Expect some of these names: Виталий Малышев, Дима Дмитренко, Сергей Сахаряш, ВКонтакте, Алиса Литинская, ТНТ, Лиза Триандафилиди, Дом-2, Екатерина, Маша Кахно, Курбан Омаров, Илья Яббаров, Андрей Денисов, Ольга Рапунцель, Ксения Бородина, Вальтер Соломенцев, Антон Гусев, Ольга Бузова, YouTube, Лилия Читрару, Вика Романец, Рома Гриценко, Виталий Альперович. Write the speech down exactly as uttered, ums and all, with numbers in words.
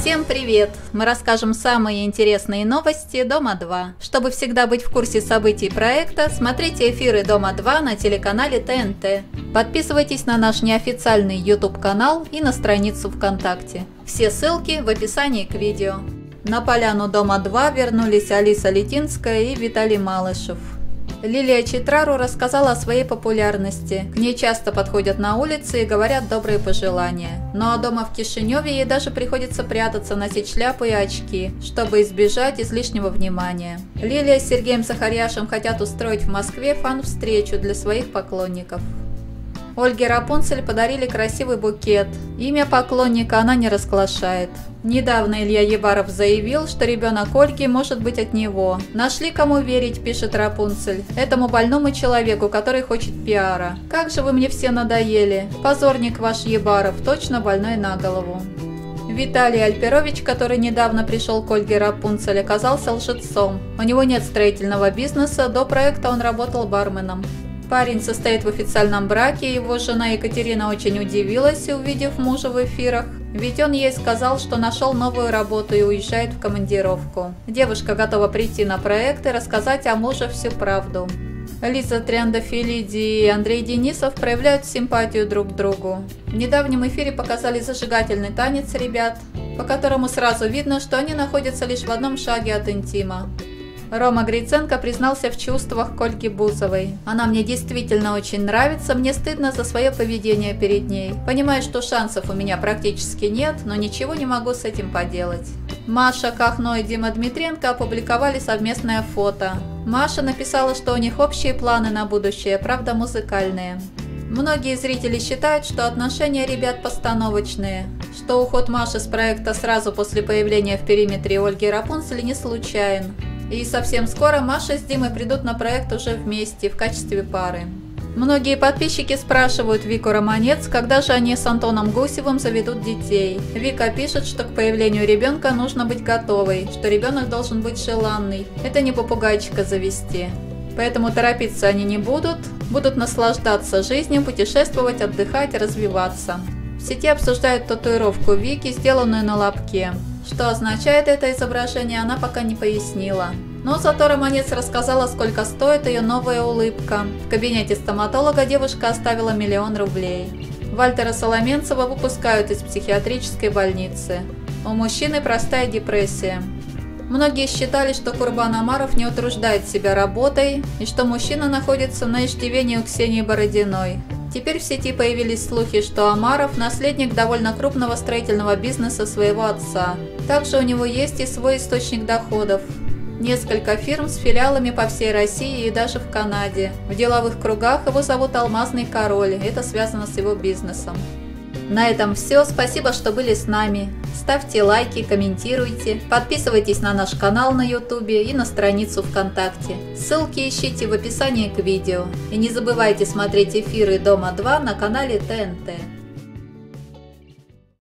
Всем привет! Мы расскажем самые интересные новости Дома два. Чтобы всегда быть в курсе событий проекта, смотрите эфиры Дома два на телеканале Т Н Т. Подписывайтесь на наш неофициальный YouTube-канал и на страницу ВКонтакте. Все ссылки в описании к видео. На поляну Дома два вернулись Алиса Литинская и Виталий Малышев. Лилия Читрару рассказала о своей популярности. К ней часто подходят на улице и говорят добрые пожелания. Ну а дома в Кишиневе ей даже приходится прятаться, носить шляпы и очки, чтобы избежать излишнего внимания. Лилия с Сергеем Сахаряшем хотят устроить в Москве фан-встречу для своих поклонников. Ольге Рапунцель подарили красивый букет. Имя поклонника она не разглашает. Недавно Илья Яббаров заявил, что ребенок Ольги может быть от него. «Нашли кому верить», – пишет Рапунцель, – «этому больному человеку, который хочет пиара. Как же вы мне все надоели. Позорник ваш Яббаров, точно больной на голову». Виталий Альперович, который недавно пришел к Ольге Рапунцель, оказался лжецом. У него нет строительного бизнеса, до проекта он работал барменом. Парень состоит в официальном браке, его жена Екатерина очень удивилась, увидев мужа в эфирах, ведь он ей сказал, что нашел новую работу и уезжает в командировку. Девушка готова прийти на проект и рассказать о муже всю правду. Лиза Триандафилиди и Андрей Денисов проявляют симпатию друг к другу. В недавнем эфире показали зажигательный танец ребят, по которому сразу видно, что они находятся лишь в одном шаге от интима. Рома Гриценко признался в чувствах к Ольге Бузовой. «Она мне действительно очень нравится, мне стыдно за свое поведение перед ней. Понимаю, что шансов у меня практически нет, но ничего не могу с этим поделать». Маша Кахно и Дима Дмитренко опубликовали совместное фото. Маша написала, что у них общие планы на будущее, правда музыкальные. Многие зрители считают, что отношения ребят постановочные, что уход Маши с проекта сразу после появления в периметре Ольги Рапунцель не случайен. И совсем скоро Маша с Димой придут на проект уже вместе, в качестве пары. Многие подписчики спрашивают Вику Романец, когда же они с Антоном Гусевым заведут детей. Вика пишет, что к появлению ребенка нужно быть готовой, что ребенок должен быть желанный. Это не попугайчика завести. Поэтому торопиться они не будут, будут наслаждаться жизнью, путешествовать, отдыхать, развиваться. В сети обсуждают татуировку Вики, сделанную на лобке. Что означает это изображение, она пока не пояснила. Но зато Романец рассказала, сколько стоит ее новая улыбка. В кабинете стоматолога девушка оставила миллион рублей. Вальтера Соломенцева выпускают из психиатрической больницы. У мужчины простая депрессия. Многие считали, что Курбан Омаров не утруждает себя работой и что мужчина находится на иждивении у Ксении Бородиной. Теперь в сети появились слухи, что Омаров – наследник довольно крупного строительного бизнеса своего отца. Также у него есть и свой источник доходов. Несколько фирм с филиалами по всей России и даже в Канаде. В деловых кругах его зовут «Алмазный король», это связано с его бизнесом. На этом все, спасибо, что были с нами. Ставьте лайки, комментируйте, подписывайтесь на наш канал на YouTube и на страницу ВКонтакте. Ссылки ищите в описании к видео. И не забывайте смотреть эфиры Дома два на канале Т Н Т.